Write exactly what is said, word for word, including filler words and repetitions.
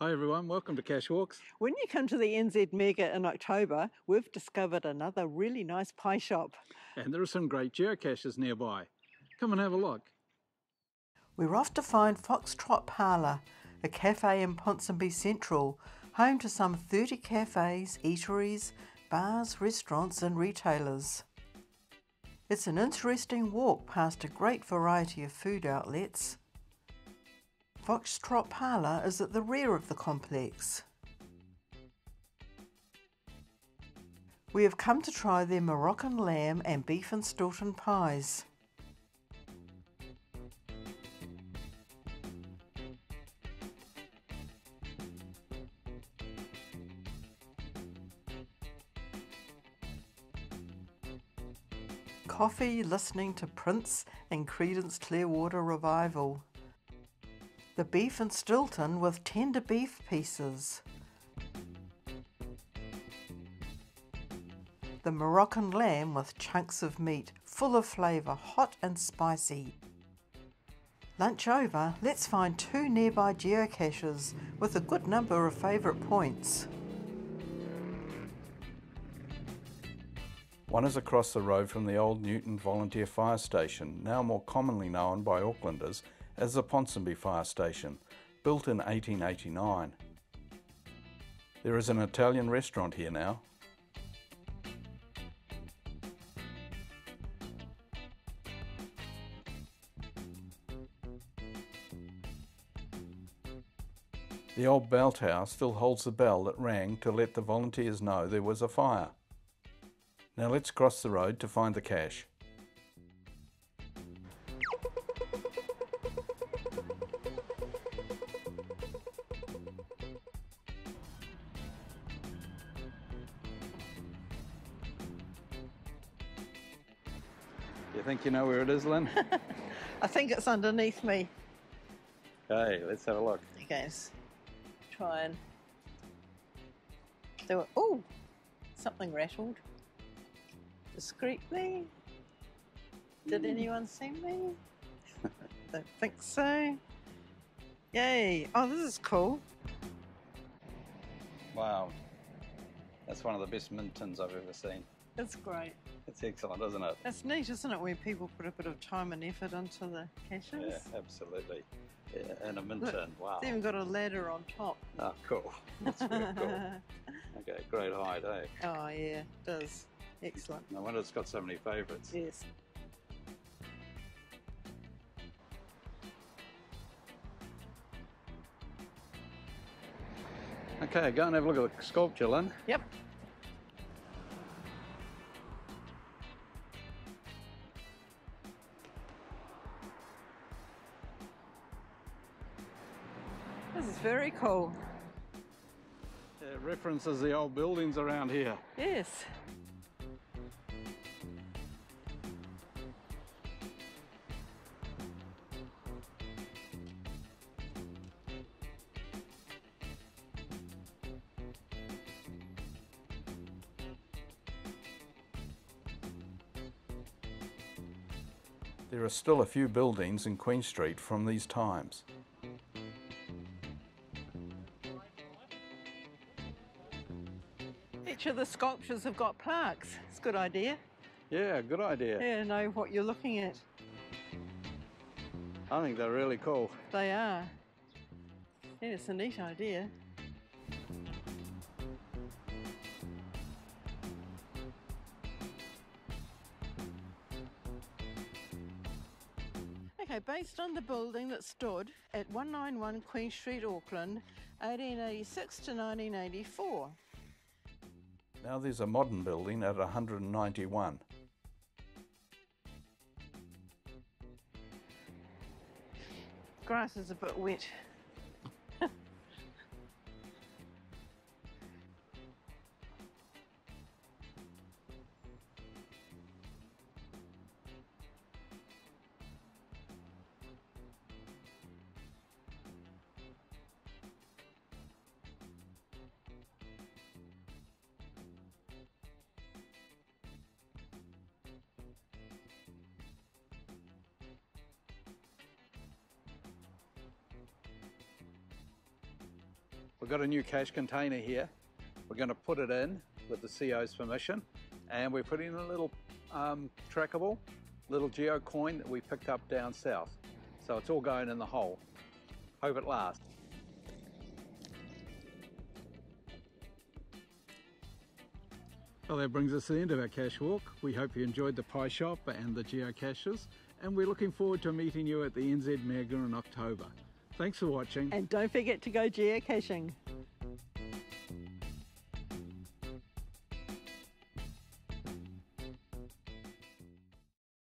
Hi everyone, welcome to Cash Walks. When you come to the N Z Mega in October, we've discovered another really nice pie shop. And there are some great geocaches nearby. Come and have a look. We're off to find Foxtrot Parlour, a cafe in Ponsonby Central, home to some thirty cafes, eateries, bars, restaurants and retailers. It's an interesting walk past a great variety of food outlets. Foxtrot Parlour is at the rear of the complex. We have come to try their Moroccan lamb and beef and Stilton pies. Coffee, listening to Prince and Creedence Clearwater Revival. The beef and Stilton with tender beef pieces. The Moroccan lamb with chunks of meat, full of flavour, hot and spicy. Lunch over, let's find two nearby geocaches with a good number of favourite points. One is across the road from the old Newton Volunteer Fire Station, now more commonly known by Aucklanders as the Ponsonby Fire Station, built in eighteen eighty-nine. There is an Italian restaurant here now. The old bell tower still holds the bell that rang to let the volunteers know there was a fire. Now let's cross the road to find the cache. You think you know where it is, Lynn? I think it's underneath me. Okay, let's have a look. Okay, let's try and do it. Oh, something rattled. Discreetly. Did mm. anyone see me? Don't think so. Yay! Oh, this is cool. Wow. That's one of the best mint tins I've ever seen. It's great. It's excellent, isn't it? It's neat, isn't it, where people put a bit of time and effort into the caches? Yeah, absolutely. Yeah, and a mint Look, tin, wow. It's even got a ladder on top. Oh, cool. That's really cool. Okay, great hide, eh? Oh, yeah, it does. Excellent. No wonder it's got so many favourites. Yes. Okay, go and have a look at the sculpture, Lynn. Yep. This is very cool. It references the old buildings around here. Yes. There are still a few buildings in Queen Street from these times. Each of the sculptures have got plaques. It's a good idea. Yeah, good idea. Yeah, know what you're looking at. I think they're really cool. They are. Yeah, it's a neat idea. Okay, based on the building that stood at one ninety-one Queen Street, Auckland, eighteen eighty-six to nineteen eighty-four. Now there's a modern building at one hundred ninety-one. Grass is a bit wet. We've got a new cash container here. We're going to put it in with the C O's permission, and we're putting in a little um, trackable, little geo coin that we picked up down south. So it's all going in the hole. Hope it lasts. Well, that brings us to the end of our cash walk. We hope you enjoyed the pie shop and the geocaches, and we're looking forward to meeting you at the N Z Mega in October. Thanks for watching. And don't forget to go geocaching.